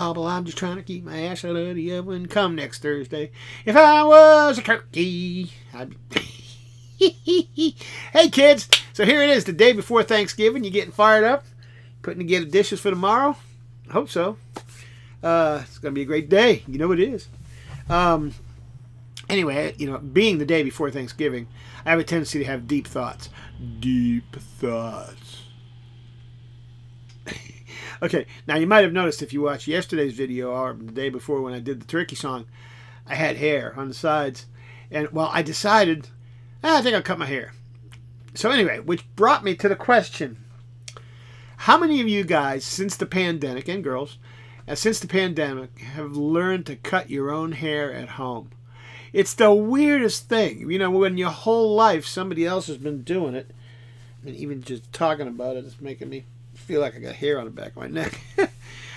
I'm just trying to keep my ass out of the oven. Come next Thursday. If I was a turkey, I'd be... Hey, kids. So here it is, the day before Thanksgiving. You getting fired up? Putting together dishes for tomorrow? I hope so. It's going to be a great day. You know it is. Anyway, you know, being the day before Thanksgiving, I have a tendency to have deep thoughts. Deep thoughts. Okay, now you might have noticed if you watched yesterday's video or the day before when I did the turkey song, I had hair on the sides. And, well, I decided, I think I'll cut my hair. So anyway, which brought me to the question. How many of you guys, since the pandemic, and girls, since the pandemic, have learned to cut your own hair at home? It's the weirdest thing. You know, when your whole life somebody else has been doing it, and even just talking about it is making me feel like I got hair on the back of my neck.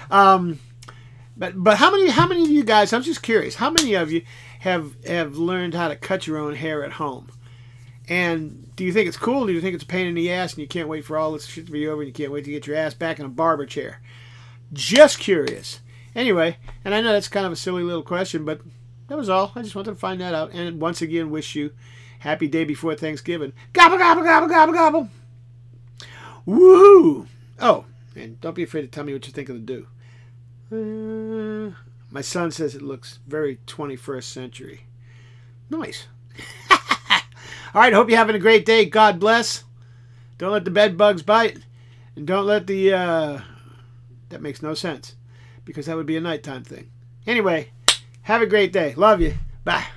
But how many of you guys, I'm just curious, how many of you have learned how to cut your own hair at home? And do you think it's cool? Do you think it's a pain in the ass and you can't wait for all this shit to be over and you can't wait to get your ass back in a barber chair? Just curious. Anyway, and I know that's kind of a silly little question, but... that was all. I just wanted to find that out. And once again, wish you happy day before Thanksgiving. Gobble, gobble, gobble, gobble, gobble. Woo! Oh, and don't be afraid to tell me what you think of the do. My son says it looks very 21st century. Nice. All right, hope you're having a great day. God bless. Don't let the bed bugs bite. And don't let the... that makes no sense. Because that would be a nighttime thing. Anyway... have a great day. Love you. Bye.